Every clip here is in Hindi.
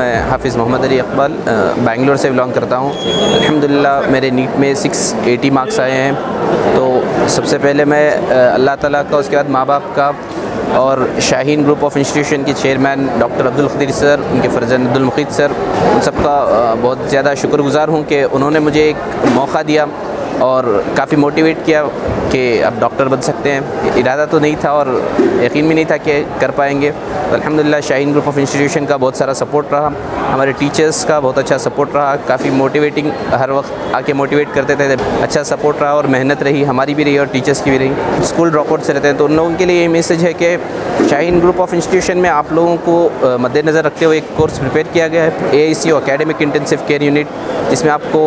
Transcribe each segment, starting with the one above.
मैं हाफिज़ मोहम्मद अली इकबाल बेंगलोर से बिलोंग करता हूँ। अल्हम्दुलिल्लाह मेरे नीट में 680 मार्क्स आए हैं। तो सबसे पहले मैं अल्लाह ताला का, उसके बाद माँ बाप का और शाहीन ग्रुप ऑफ इंस्टीट्यूशन के chairman doctor Abdul Khadir sir, उनके फर्जंद अब्दुल मुकीद सर, उन सबका बहुत ज़्यादा शुक्रगुज़ार हूँ कि उन्होंने मुझे एक मौका दिया और काफ़ी मोटिवेट किया कि आप डॉक्टर बन सकते हैं। इरादा तो नहीं था और यकीन भी नहीं था कि कर पाएंगे। तो अल्हम्दुलिल्लाह शाहीन ग्रुप ऑफ इंस्टीट्यूशन का बहुत सारा सपोर्ट रहा, हमारे टीचर्स का बहुत अच्छा सपोर्ट रहा, काफ़ी मोटिवेटिंग हर वक्त आके मोटिवेट करते थे, अच्छा सपोर्ट रहा और मेहनत रही, हमारी भी रही और टीचर्स की भी रही। स्कूल ड्रॉपआउट से रहते हैं तो उन लोगों के लिए ये मैसेज है कि शाहीन ग्रुप ऑफ इंस्टीट्यूशन में आप लोगों को मद्देनज़र रखते हुए एक कोर्स प्रिपेयर किया गया है, AICU academic intensive care unit, जिसमें आपको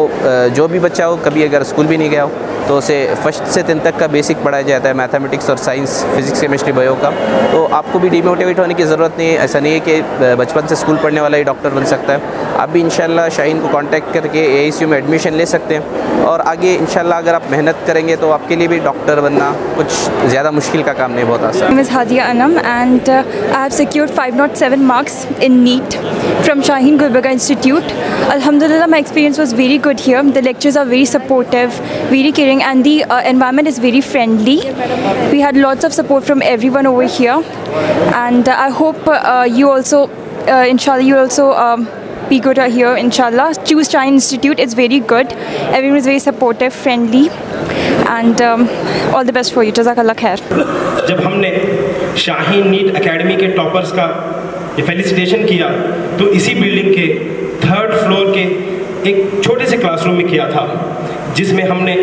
जो भी बच्चा हो, कभी अगर स्कूल भी नहीं गया हो तो उसे 1 से 10 तक का बेसिक पढ़ाया जाता है, मैथमेटिक्स और साइंस, फिजिक्स, केमिस्ट्री, बायो का। तो आपको भी डिमोटिवेट होने की ज़रूरत नहीं है। ऐसा नहीं है कि बचपन से स्कूल पढ़ने वाला ही डॉक्टर बन सकता है। आप भी इंशाल्लाह शाहीन को कांटेक्ट करके AICU में एडमिशन ले सकते हैं और आगे इंशाल्लाह अगर आप मेहनत करेंगे तो आपके लिए भी डॉक्टर बनना कुछ ज़्यादा मुश्किल का काम नहीं, बहुत आसान। Miss Hadiya Anam and I have secured 507 marks in NEET from Shaheen Gulbarga institute. अल्हम्दुलिल्लाह my experience was very good here. The lectures are very supportive, very caring, and the environment is very friendly. We had lots of support from everyone over here, and I hope you also inshallah you also be good here inshallah. Choose Shaheen Institute, it's very good, everyone is very supportive, friendly, and all the best for you. Jazakallah khair. Jab humne Shaheen Neat Academy ke toppers ka felicitation kiya to isi building ke 3rd floor ke ek chote se classroom mein kiya tha, जिसमें हमने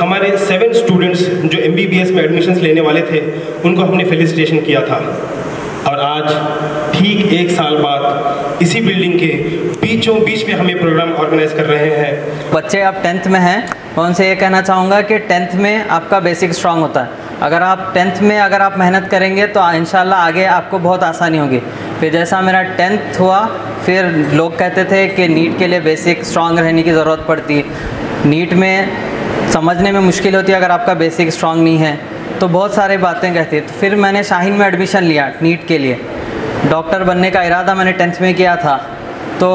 हमारे 7 स्टूडेंट्स जो MBBS में एडमिशन्स लेने वाले थे उनको हमने फेलिसिटेशन किया था। और आज ठीक 1 साल बाद इसी बिल्डिंग के बीचों बीच में हमें प्रोग्राम ऑर्गेनाइज कर रहे हैं। बच्चे आप 10th में हैं, मैं उनसे ये कहना चाहूँगा कि 10th में आपका बेसिक स्ट्रॉन्ग होता है। अगर आप 10th में अगर आप मेहनत करेंगे तो इंशाल्लाह आगे आपको बहुत आसानी होगी। फिर जैसा मेरा 10th हुआ, फिर लोग कहते थे कि नीट के लिए बेसिक स्ट्रॉन्ग रहने की ज़रूरत पड़ती है, नीट में समझने में मुश्किल होती है अगर आपका बेसिक स्ट्रॉन्ग नहीं है, तो बहुत सारे बातें कहती है। तो फिर मैंने शाहीन में एडमिशन लिया नीट के लिए। डॉक्टर बनने का इरादा मैंने 10th में किया था, तो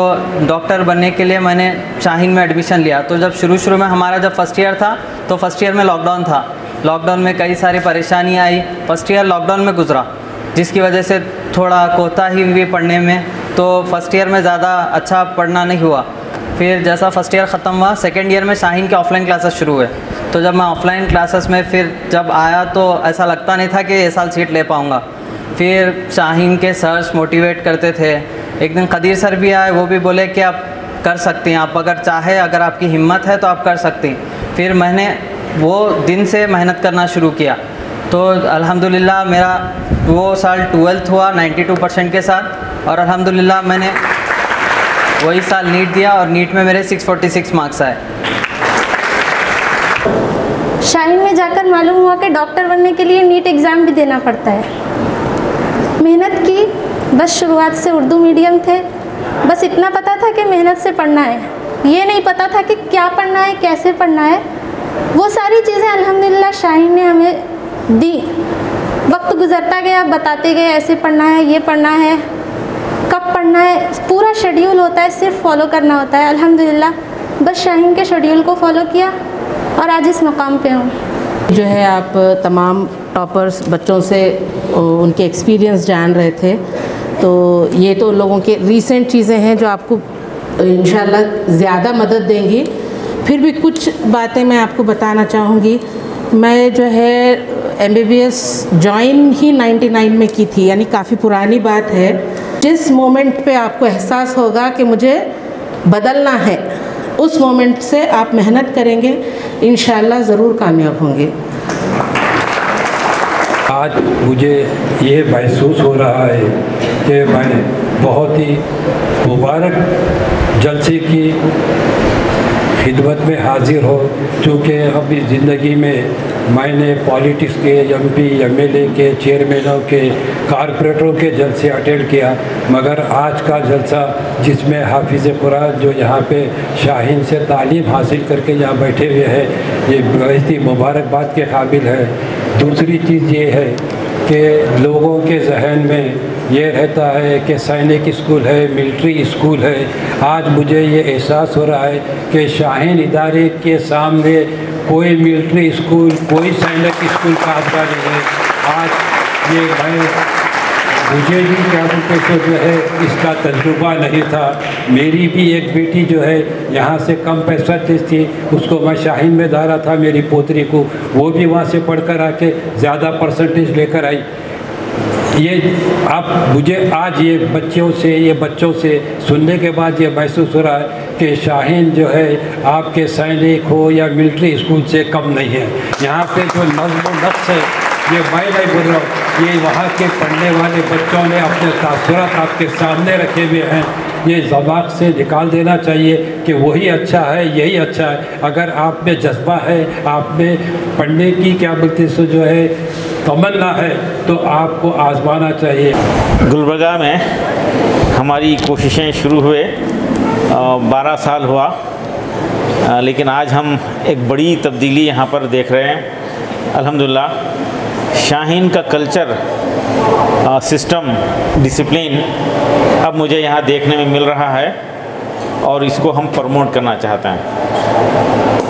डॉक्टर बनने के लिए मैंने शाहीन में एडमिशन लिया। तो जब शुरू में हमारा जब फर्स्ट ईयर था तो फर्स्ट ईयर में लॉकडाउन था, लॉकडाउन में कई सारी परेशानी आई, फर्स्ट ईयर लॉकडाउन में गुजरा, जिसकी वजह से थोड़ा कोताही हुई पढ़ने में, तो फर्स्ट ईयर में ज़्यादा अच्छा पढ़ना नहीं हुआ। फिर जैसा फर्स्ट ईयर ख़त्म हुआ, सेकेंड ईयर में शाहीन के ऑफ़लाइन क्लासेस शुरू हुए। तो जब मैं ऑफ़लाइन क्लासेस में फिर जब आया तो ऐसा लगता नहीं था कि ये साल सीट ले पाऊँगा। फिर शाहीन के सर्स मोटिवेट करते थे, एक दिन खदीर सर भी आए, वो भी बोले कि आप कर सकती हैं, आप अगर चाहे, अगर आपकी हिम्मत है तो आप कर सकती हैं। फिर मैंने वो दिन से मेहनत करना शुरू किया। तो अल्हम्दुलिल्लाह मेरा वो साल 12th हुआ 92% के साथ, और अल्हम्दुलिल्लाह मैंने वही साल नीट दिया और नीट में मेरे 646 मार्क्स आए। शाहीन में जाकर मालूम हुआ कि डॉक्टर बनने के लिए नीट एग्ज़ाम भी देना पड़ता है। मेहनत की, बस शुरुआत से उर्दू मीडियम थे, बस इतना पता था कि मेहनत से पढ़ना है, ये नहीं पता था कि क्या पढ़ना है, कैसे पढ़ना है। वो सारी चीज़ें अल्हम्दुलिल्लाह शाहीन ने हमें दी। वक्त गुजरता गया, बताते गए ऐसे पढ़ना है, ये पढ़ना है, कब पढ़ना है, पूरा शेड्यूल होता है, सिर्फ फॉलो करना होता है। अल्हम्दुलिल्लाह बस शाहीन के शेड्यूल को फॉलो किया और आज इस मकाम पे हूँ। जो है आप तमाम टॉपर्स बच्चों से उनके एक्सपीरियंस जान रहे थे, तो ये तो लोगों के रीसेंट चीज़ें हैं जो आपको इंशाल्लाह ज़्यादा मदद देंगी। फिर भी कुछ बातें मैं आपको बताना चाहूँगी। मैं जो है MBBS ज्वाइन ही 99 में की थी, यानी काफ़ी पुरानी बात है। जिस मोमेंट पे आपको एहसास होगा कि मुझे बदलना है, उस मोमेंट से आप मेहनत करेंगे, इंशाल्लाह ज़रूर कामयाब होंगे। आज मुझे ये महसूस हो रहा है कि मैं बहुत ही मुबारक जलसे की खिदमत में हाजिर हो, चूँकि अब इस ज़िंदगी में मैंने पॉलिटिक्स के MP, MLA के, चेयरमैनों के, कारपोरेटरों के जलसे अटेंड किया, मगर आज का जलसा जिसमें हाफिज़ कुरान जो यहाँ पे शाहीन से तालीम हासिल करके यहाँ बैठे हुए हैं, ये बहुत ही मुबारकबाद के काबिल है। दूसरी चीज़ ये है कि लोगों के जहन में ये रहता है कि सैनिक स्कूल है, मिलिट्री स्कूल है। आज मुझे ये एहसास हो रहा है कि शाहीन इदारे के सामने कोई मिलिट्री स्कूल, कोई सैनिक स्कूल का आबदा नहीं है। आज ये भाई मुझे भी क्या बोलते तो जो है इसका तजुर्बा नहीं था। मेरी भी एक बेटी जो है यहाँ से कम पैसा थी, उसको मैं शाहीन में धारा था, मेरी पोतरी को, वो भी वहाँ से पढ़कर आके ज़्यादा परसेंटेज लेकर आई। ये आप मुझे आज ये बच्चों से सुनने के बाद ये महसूस हो रहा है कि शाहीन जो है आपके सैनिक हो या मिलिट्री स्कूल से कम नहीं है। यहाँ पे जो नज़्म व नक्श है, ये मैं नहीं बोल रहा हूँ, ये वहाँ के पढ़ने वाले बच्चों ने अपने तासुरात आपके सामने रखे हुए हैं। ये जबान से निकाल देना चाहिए कि वही अच्छा है, यही अच्छा है। अगर आप में जज्बा है, आप में पढ़ने की क्या बोलते सो जो है तमन्ना है, तो आपको आजमाना चाहिए। गुलबर्गा में हमारी कोशिशें शुरू हुए, 12 साल हुआ, लेकिन आज हम एक बड़ी तब्दीली यहाँ पर देख रहे हैं। अल्हम्दुलिल्लाह शाहीन का कल्चर, सिस्टम, डिसिप्लिन अब मुझे यहाँ देखने में मिल रहा है और इसको हम प्रमोट करना चाहते हैं।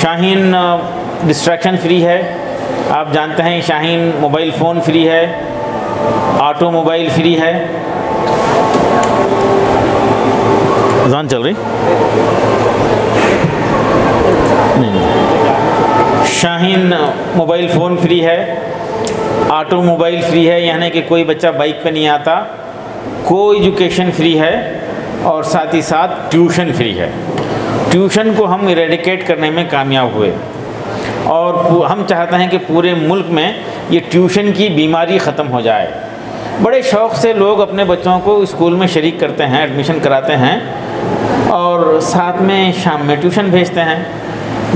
शाहीन डिस्ट्रैक्शन फ्री है, आप जानते हैं शाहीन मोबाइल फ़ोन फ्री है, ऑटो मोबाइल फ्री है। अज़ान चल रही नहीं, शाहीन मोबाइल फ़ोन फ्री है, ऑटो मोबाइल फ्री है, यानी कि कोई बच्चा बाइक पे नहीं आता, को एजुकेशन फ्री है और साथ ही साथ ट्यूशन फ्री है। ट्यूशन को हम इरेडिकेट करने में कामयाब हुए और हम चाहते हैं कि पूरे मुल्क में ये ट्यूशन की बीमारी ख़त्म हो जाए। बड़े शौक़ से लोग अपने बच्चों को स्कूल में शरीक करते हैं, एडमिशन कराते हैं और साथ में शाम में ट्यूशन भेजते हैं।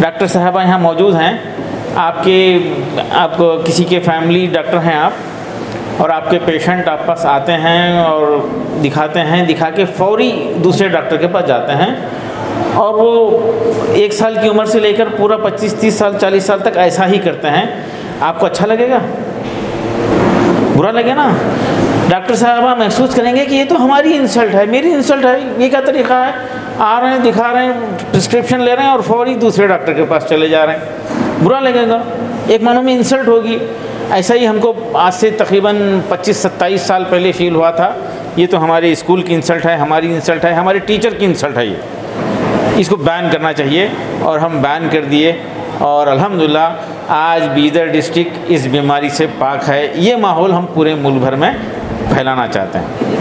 डॉक्टर साहबा यहाँ मौजूद हैं, आपको किसी के फैमिली डॉक्टर हैं आप, और आपके पेशेंट आप पास आते हैं और दिखाते हैं, दिखा के फौरी दूसरे डॉक्टर के पास जाते हैं और वो 1 साल की उम्र से लेकर पूरा 25, 30 साल, 40 साल तक ऐसा ही करते हैं। आपको अच्छा लगेगा? बुरा लगे ना? डॉक्टर साहबा महसूस करेंगे कि ये तो हमारी इंसल्ट है, मेरी इंसल्ट है, ये क्या तरीक़ा है? आ रहे हैं, दिखा रहे हैं, प्रिस्क्रिप्शन ले रहे हैं और फौरी दूसरे डॉक्टर के पास चले जा रहे हैं। बुरा लगेगा, एक मानों में इंसल्ट होगी। ऐसा ही हमको आज से तकरीबन 25-27 साल पहले फील हुआ था। ये तो हमारे स्कूल की इंसल्ट है, हमारी इंसल्ट है, हमारे टीचर की इंसल्ट है, ये इसको बैन करना चाहिए और हम बैन कर दिए। और अल्हम्दुलिल्लाह आज बीदर डिस्ट्रिक्ट इस बीमारी से पाक है। ये माहौल हम पूरे मुल्क भर में फैलाना चाहते हैं।